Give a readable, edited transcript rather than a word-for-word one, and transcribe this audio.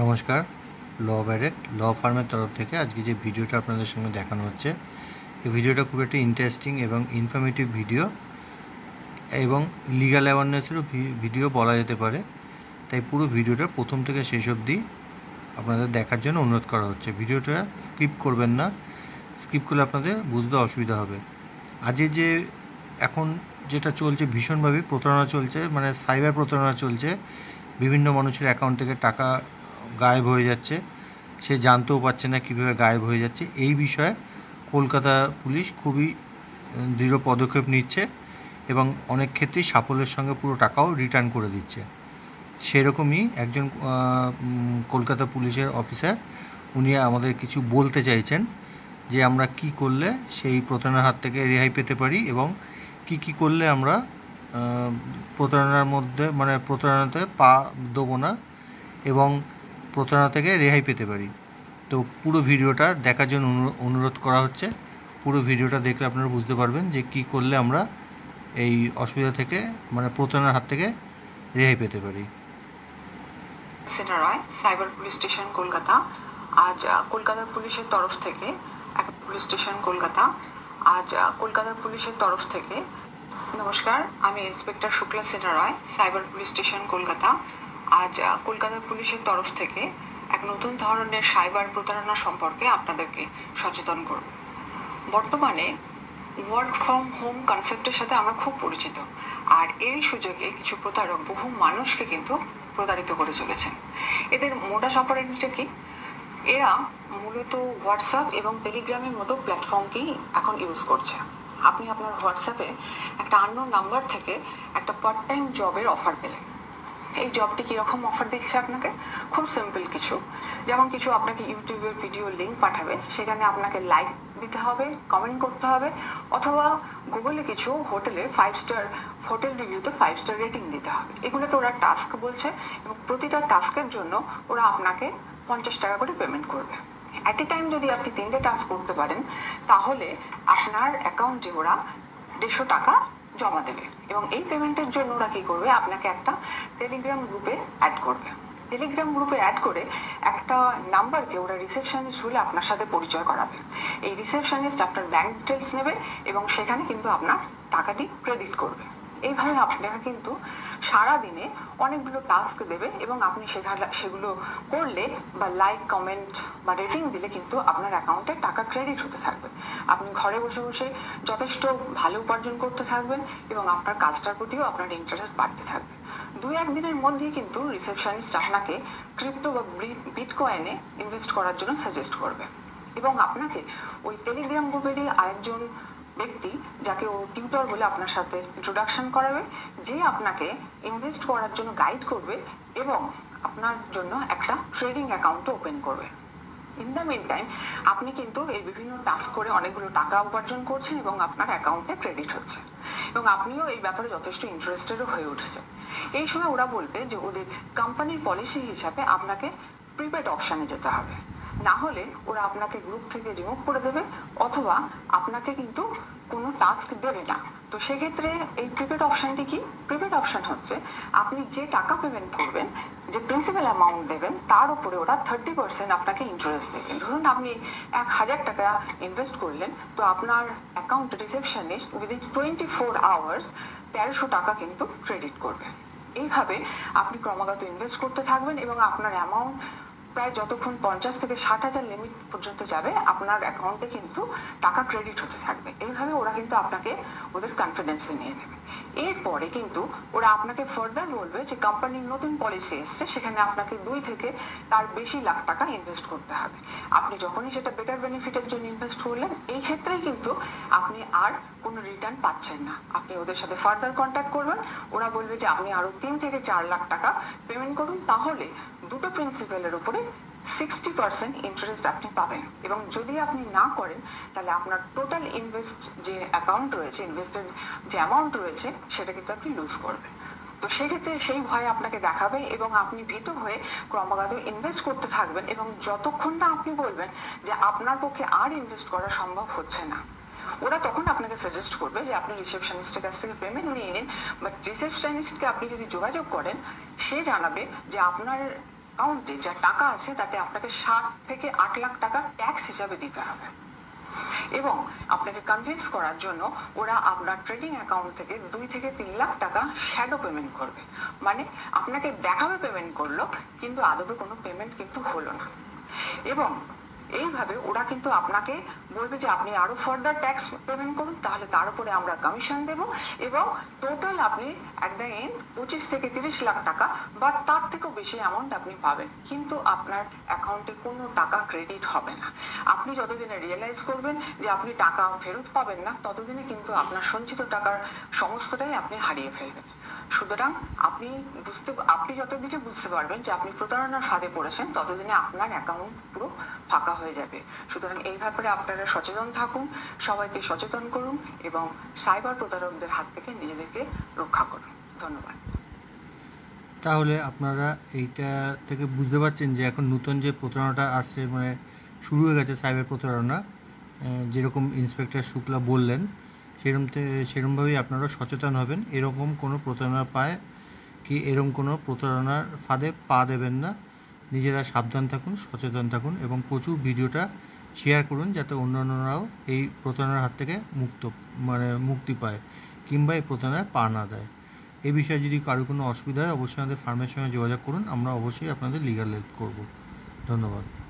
नमस्कार law Barrett law ফার্মের तरफ থেকে आज के ভিডিওটা আপনাদের সঙ্গে দেখানো হচ্ছে। এই ভিডিওটা খুব একটা ইন্টারেস্টিং এবং ইনফরমেটিভ ভিডিও এবং লিগ্যাল অ্যাওয়ারনেসেরও ভিডিও বলা যেতে পারে। তাই পুরো ভিডিওটা প্রথম থেকে শেষ অবধি আপনাদের দেখার জন্য অনুরোধ করা হচ্ছে। ভিডিওটা স্কিপ করবেন না, স্কিপ করলে আপনাদের বুঝতে অসুবিধা হবে। আজকে যে এখন যেটা চলছে, ভীষণভাবে প্রতারণা চলছে, মানে সাইবার প্রতারণা চলছে। বিভিন্ন মানুষের অ্যাকাউন্ট থেকে টাকা গায়েব হয়ে যাচ্ছে, সে জানতেও পারছে না কীভাবে গায়েব হয়ে যাচ্ছে। এই বিষয়ে কলকাতা পুলিশ খুবই দৃঢ় পদক্ষেপ নিচ্ছে এবং অনেক ক্ষেত্রেই সাফল্যের সঙ্গে পুরো টাকাও রিটার্ন করে দিচ্ছে। সেরকমই একজন কলকাতা পুলিশের অফিসার উনি আমাদের কিছু বলতে চাইছেন যে আমরা কি করলে সেই প্রতারণার হাত থেকে রেহাই পেতে পারি এবং কি করলে আমরা প্রতারণার মধ্যে মানে প্রতারণাতে পা দেবো না এবং প্রতারণা থেকে রেহাই পেতে পারি। তো পুরো ভিডিওটা দেখার জন্য অনুরোধ করা হচ্ছে। পুরো ভিডিওটা দেখলে আপনারা বুঝতে পারবেন যে কি করলে আমরা এই অসুবিধা থেকে মানে প্রতারণার হাত থেকে রেহাই পেতে পারি। সেটা Roy cyber police station Kolkata. আজ কলকাতা পুলিশের তরফ থেকে পুলিশ স্টেশন কলকাতা আজ কলকাতা পুলিশের তরফ থেকে নমস্কার, আমি inspector Shukla Sena Roy, cyber police station Kolkata. আজ কলকাতা পুলিশের তরফ থেকে এক নতুন ধরনের সাইবার প্রতারণা সম্পর্কে আপনাদেরকে সচেতন করব। বর্তমানে ওয়ার্ক ফ্রম হোম কনসেপ্টের সাথে আমরা খুব পরিচিত, আর এই সুযোগে কিছু প্রতারক বহু মানুষকে কিন্তু প্রতারিত করে চলেছেন। এদের মোডাস অপারেন্ডিটা কি? এরা মূলত হোয়াটসঅ্যাপ এবং টেলিগ্রামের মতো প্ল্যাটফর্মকেই এখন ইউজ করছে। আপনি আপনার হোয়াটসঅ্যাপে একটা আননোন নাম্বার থেকে একটা পার্ট টাইম জবের অফার পেলেন। এই জবটি কীরকম অফার দিচ্ছে আপনাকে? খুব সিম্পল কিছু, যেমন কিছু আপনাকে ইউটিউবের ভিডিও লিঙ্ক পাঠাবে, সেখানে আপনাকে লাইক দিতে হবে, কমেন্ট করতে হবে, অথবা গুগলে কিছু হোটেলের 5 স্টার হোটেল রিভিউতে 5 স্টার রেটিং দিতে হবে। এগুলোকে ওরা টাস্ক বলছে এবং প্রতিটা টাস্কের জন্য ওরা আপনাকে 50 টাকা করে পেমেন্ট করবে। অ্যাট এ টাইম যদি আপনি 3টে টাস্ক করতে পারেন তাহলে আপনার অ্যাকাউন্টে ওরা 150 টাকা জমা দেবে এবং এই পেমেন্টের জন্য ওরা কী করবে, আপনাকে একটা টেলিগ্রাম গ্রুপে অ্যাড করবে। টেলিগ্রাম গ্রুপে অ্যাড করে একটা নাম্বারকে ওরা রিসেপশনিস্ট বলে আপনার সাথে পরিচয় করাবে। এই রিসেপশনিস্ট আপনার ব্যাঙ্ক ডিটেলস নেবে এবং সেখানে কিন্তু আপনার টাকাটি ক্রেডিট করবে। এইভাবে আপনাকে কিন্তু সারাদিনে অনেকগুলো টাস্ক দেবে এবং আপনি সেগুলো করলে বা লাইক, কমেন্ট বা রেটিং দিলে কিন্তু আপনার অ্যাকাউন্টে টাকা ক্রেডিট হতে থাকবে। আপনি ঘরে বসে বসে যথেষ্ট ভালো উপার্জন করতে থাকবেন এবং আপনার কাজটার প্রতিও আপনার ইন্টারেস্ট বাড়তে থাকবে। 2-1 দিনের মধ্যে কিন্তু রিসেপশনিস্ট আপনাকে ক্রিপ্টো বা বিটকয়েনে ইনভেস্ট করার জন্য সাজেস্ট করবে এবং আপনাকে ওই টেলিগ্রাম গ্রুপেরই আরেকজন ব্যক্তি, যাকে ও টিউটর বলে, আপনার সাথে ইন্ট্রোডাকশন করাবে, যে আপনাকে ইনভেস্ট করার জন্য গাইড করবে এবং আপনার জন্য একটা ট্রেডিং অ্যাকাউন্ট ওপেন করবে। ইন দ্য মিন টাইম আপনি কিন্তু এই বিভিন্ন টাস্ক করে অনেকগুলো টাকা উপার্জন করছেন এবং আপনার অ্যাকাউন্টে ক্রেডিট হচ্ছে এবং আপনিও এই ব্যাপারে যথেষ্ট ইন্টারেস্টেডও হয়ে উঠেছেন। এই সময় ওরা বলবে যে ওদের কোম্পানির পলিসি হিসাবে আপনাকে প্রিপেড অপশানে যেতে হবে, না হলে ওরা আপনাকে গ্রুপ থেকে রিমুভ করে দেবে অথবা আপনাকে কিন্তু কোনো টাস্ক দেবে না। তো সেক্ষেত্রে এই প্রিপেড অপশানটি কি? প্রিপেড অপশান হচ্ছে আপনি যে টাকা পেমেন্ট করবেন, যে প্রিন্সিপাল অ্যামাউন্ট দেবেন, তার উপরে ওরা 30% আপনাকে ইন্টারেস্ট দেবেন। ধরুন আপনি 1000 টাকা ইনভেস্ট করলেন, তো আপনার অ্যাকাউন্ট রিসেপশনিস্ট উইদিন 24 আওয়ার্স 1300 টাকা কিন্তু ক্রেডিট করবে। এইভাবে আপনি ক্রমাগত ইনভেস্ট করতে থাকবেন এবং আপনার অ্যামাউন্ট প্রায় যতক্ষণ 50,000 থেকে 60,000 লিমিট পর্যন্ত যাবে আপনার অ্যাকাউন্টে কিন্তু টাকা ক্রেডিট হতে থাকবে। এইভাবে ওরা কিন্তু আপনাকে ওদের কনফিডেন্সে নিয়ে নেবে। এরপরে কিন্তু ওরা আপনাকে ফার্দার বলবে যে কোম্পানির নতুন পলিসি এসছে, সেখানে আপনাকে 2 থেকে তার বেশি লাখ টাকা ইনভেস্ট করতে হবে। আপনি যখনই সেটা বেটার বেনিফিটের জন্য ইনভেস্ট করলেন, এই ক্ষেত্রেই কিন্তু আপনি আর কোনো রিটার্ন পাচ্ছেন না। আপনি ওদের সাথে ফার্দার কন্ট্যাক্ট করবেন, ওরা বলবে যে আপনি আরও 3 থেকে 4 লাখ টাকা পেমেন্ট করুন, তাহলে দুটো প্রিন্সিপালের উপরে 60% ইন্টারেস্ট আপনি পাবেন এবং যদি আপনি না করেন তাহলে আপনার টোটাল ইনভেস্ট যে অ্যাকাউন্ট রয়েছে, ইনভেস্টেড যে অ্যামাউন্ট রয়েছে, সেটা কিন্তু আপনি লুজ করবেন। তো সেক্ষেত্রে সেই ভয়ে আপনাকে দেখাবে এবং আপনি ভীত হয়ে ক্রমাগত ইনভেস্ট করতে থাকবেন এবং যতক্ষণ না আপনি বলবেন যে আপনার পক্ষে আর ইনভেস্ট করা সম্ভব হচ্ছে না, ওরা তখন আপনাকে সাজেস্ট করবে যে আপনি রিসেপশনিস্টের কাছ থেকে পেমেন্ট নিয়ে নিন। বাট রিসেপশনিস্টকে আপনি যদি যোগাযোগ করেন, সে জানাবে যে আপনার অ্যাকাউন্টে যা টাকা আছে তাতে আপনাকে 7 থেকে 8 লাখ টাকা ট্যাক্স হিসাবে দিতে হবে এবং আপনাকে কনভিন্স করার জন্য ওরা আপনার ট্রেডিং অ্যাকাউন্ট থেকে 2 থেকে 3 লাখ টাকা শ্যাডো পেমেন্ট করবে, মানে আপনাকে দেখাবে পেমেন্ট করলো কিন্তু আদবে কোনো পেমেন্ট কিন্তু হলো না। এবং এইভাবে ওরা কিন্তু আপনাকে বলবে যে আপনি আরো ফার্দার ট্যাক্স পেমেন্ট করুন, তাহলে তার উপরে আমরা কমিশন দেব এবং টোটাল আপনি এট দ্য এন্ড 25 থেকে 30 লাখ টাকা বা তার থেকেও বেশি অ্যামাউন্ট আপনি পাবেন, কিন্তু আপনার অ্যাকাউন্টে কোনো টাকা ক্রেডিট হবে না। আপনি যতদিনে রিয়েলাইজ করবেন যে আপনি টাকা ফেরত পাবেন না, ততদিনে কিন্তু আপনার সঞ্চিত টাকার সমস্তটাই আপনি হারিয়ে ফেলবেন। সুতরাং আপনি যতদিনে বুঝতে পারবেন যে আপনি প্রতারণার ফাঁদে পড়েছেন, ততদিনে আপনার অ্যাকাউন্ট পুরো ফাঁকা হয়ে যাবে। সুতরাং এই ব্যাপারে আপনারা সচেতন থাকুন, সবাইকে সচেতন করুন এবং সাইবার প্রতারকদের হাত থেকে নিজেদেরকে রক্ষা করুন। ধন্যবাদ। তাহলে আপনারা এইটা থেকে বুঝতে পারছেন যে এখন নতুন যে প্রতারণাটা আসছে, মানে শুরু হয়ে গেছে সাইবার প্রতারণা, যেরকম ইন্সপেক্টর শুক্লা বললেন সেরকমভাবেই আপনারা সচেতন হবেন। এরকম কোনো প্রতারণা পায় কি এরকম কোনো প্রতারণার ফাঁদে পা দেবেন না, নিজেরা সাবধান থাকুন, সচেতন থাকুন এবং প্রচুর ভিডিওটা শেয়ার করুন যাতে অন্যান্যরাও এই প্রতারণার হাত থেকে মুক্তি পায় কিংবা এই প্রতারণায় পা না দেয়। এই বিষয়ে যদি কারো কোনো অসুবিধা হয় অবশ্যই আমাদের ফার্মের সঙ্গে যোগাযোগ করুন, আমরা অবশ্যই আপনাদের লিগাল হেল্প করব। ধন্যবাদ।